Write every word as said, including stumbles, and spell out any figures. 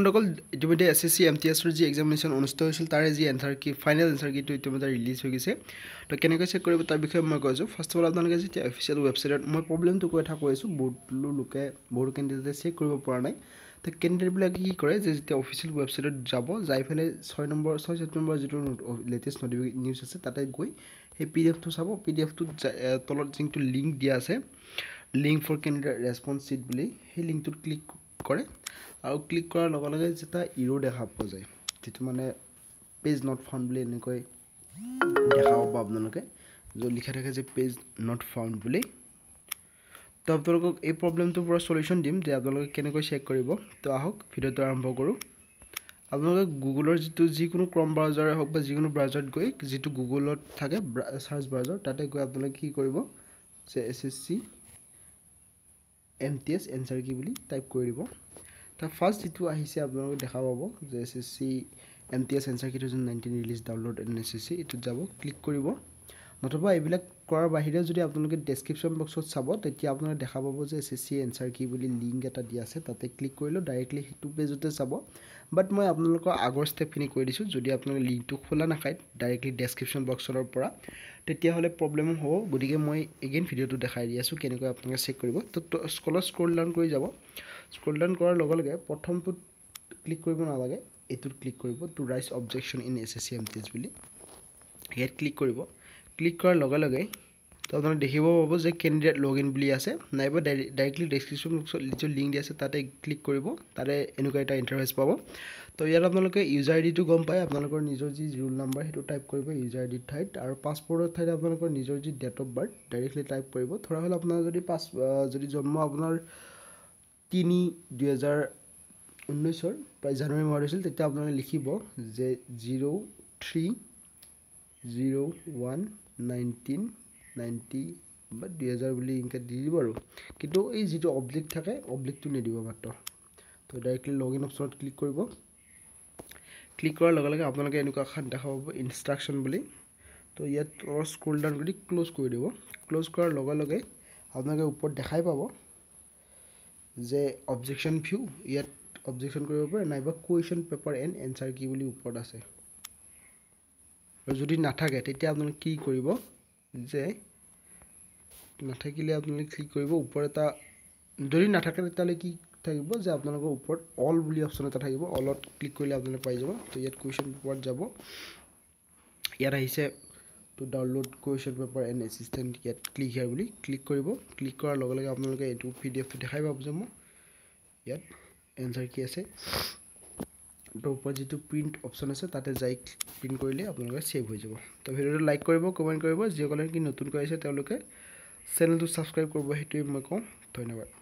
আমরকল যেটা SSC MTS এর যে এক্সামিনেশন অনুষ্ঠিত হৈছিল তারে যে অ্যানসার কি ফাইনাল অ্যানসার কিটো ইতিমধ্যে রিলিজ হৈ গৈছে তো কেনেকৈ চেক কৰিব তাৰ বিষয়ে মই কৈছো ফাৰ্স্ট অফ অল আপোনালোকে যে অফিশিয়াল ওয়েবসাইটত মই প্ৰবলেমটো কৈ থাক কৈছো বহুত লোকে বহুত কেন্ডিডেটে চেক কৰিব পৰা নাই তো কেন্ডিডেট বিলাক কি কৰে যে যেতিয়া অফিশিয়াল ওয়েবসাইটত যাব যাই ফেলে ছয় নম্বৰ ছয় সেপ্টেম্বৰ যেটো লেটেস্ট নোটিফিকেশন নিউজ আছে তাতে গৈ এই পিডিএফটো চাব পিডিএফটো তলত জিংটো লিংক দিয়া আছে link for candidate response sheet বুলি এই লিংকটো ক্লিক करे आउ क्लिक কৰা লগে লগে যেটা ইৰো দেখা পোৱা যায় তেটো মানে পেজ নট ফাউন্ড বুলি এনেকৈ দেখাও পাব আপোনালোকে যে লিখা থাকে যে পেজ নট ফাউন্ড বুলি তো আপোনালোকক এই প্ৰবলেমটো পুৰা সলিউশন দিম যে আপোনালোকে কেনেকৈ চেক কৰিব তো আহক ভিডিওটো আৰম্ভ কৰো আপোনালোকে গুগলৰ যেটো যিকোনো ক্ৰম ব্ৰাউজাৰে হওক বা যিকোনো ব্ৰাউজাৰত গৈ যেটো গুগলত থাকে সাৰ্চ ব্ৰাউজাৰ তাতে গৈ আপোনালোকে কি কৰিব যে SSC M T S answer की बोली टाइप कोई रिबो तो फर्स्ट इतु आहिसे आप लोगों को देखा बाबो जैसे सी M T S answer की तो जन nineteen release download एंड ऐसे सी इतु जाबो क्लिक कोई रिबो मतलब भाई बिलक कोरा बाहिरे जुड़ी आप लोगों के description box होत साबो तो क्या आप लोगों ने देखा बाबो जैसे सी answer की बोली link या ता दिया से ताते क्लिक कोई लो directly हिटू पे जुटे साबो but मैं आप लोगों को आगोर step ही नहीं कोई दिशु जुड़ी आप लोगों link तो खोला ना खाए directly description box वाला पड़ा तो क्या होले problem हो गुड़िके मैं again video तो दिखाई दिया सु कहने को आप लोगों से करेगा तो scroll scroll down कोई जाओ scroll down कोरा लोगों लगे प्रथम तो click कोई बना लगे इतुर click कोई बो to raise objection in S S C M T S Billy here click कोई बो click कोरा लोगों लगे तो अपने देखिए वो वो जो कैंडिडेट लॉगिन बिली आसे नाइबो डायरेक्टली डिस्क्रिप्शन बॉक्स जो लिंक दिया से तारे क्लिक करिबो तारे एनुका এটা ইন্টারফেস পাবো তো ইয়াত আপোনালোকে ইউজার আইডি টু গম পাই আপোনালোকৰ নিজৰ যি ৰোল নাম্বাৰ হেতু টাইপ কৰিব ইউজাৰ আইডি ঠাইত আৰু পাসপোৰ্টৰ ঠাইত আপোনালোকৰ নিজৰ যি date of birth directly type কৰিব থৰা হল আপোনাৰ যদি পাস যদি জন্ম আপোনাৰ তিনি দুই হাজাৰ ঊনৈশ ৰ প্ৰায় জানুৱাৰী মাহত হৈছিল তেতিয়া আপোনালোকে লিখিব যে zero three zero one nineteen ninety but two thousand বুলি ইনকা দি দিব আৰু কিন্তু এই যেটো অবজেক্ট থাকে অবজেক্টটো নে দিব মাত্ৰ তো ডাইৰেক্টলি লগইন অপচনত ক্লিক কৰিব ক্লিক কৰাৰ লগে লগে আপোনালোকে এনেকুৱা খান দেখা পাব ইনস্ট্ৰাকশন বুলি তো ইয়াত স্ক্ৰল ডাউন কৰি ক্লোজ কৰি দিব ক্লোজ কৰাৰ লগে লগে আপোনালোকে ওপৰত দেখাই পাব যে অবজেকশন ভিউ ইয়াত অবজেকশন কৰিব পাৰে নাইবা কোৱেশ্চন পেপাৰ এণ্ড এনসাৰ কি বুলি ওপৰত আছে আৰু যদি নাথাকে তেতিয়া আপোনালোকে কি কৰিব যে নাথাকিলে আপোনালোকে ক্লিক কৰিব ওপৰ এটা যদি নাথাকে তাহলে কি থাকিব যে আপোনালোকৰ ওপৰত অল বুলি অপচন এটা থাকিব অলট ক্লিক কৰিলে আপোনালোকে পাই যাব তো ইয়াত কোৱেশ্চন পেপাৰ যাব ইয়াৰ আহিছে to download question paper and assistant ইয়াত ক্লিক হিয়াৰ বুলি ক্লিক কৰিব ক্লিক কৰাৰ লগে লগে আপোনালোকে এইটো পিডিএফটো দেখাই পাব যাব ইয়াত এনসার কি আছে ऊपर जितु प्रिंट ऑप्शन আছে তাতে যাই প্রিন্ট কৰিলে আপোনালোকে সেভ হৈ যাব তো ভিডিওটো লাইক কৰিব কমেন্ট কৰিব যিসকলে কি নতুন কৰিছে তেওঁলোকে চেনেলটো সাবস্ক্ৰাইব কৰিব হেতু মই কম ধন্যবাদ।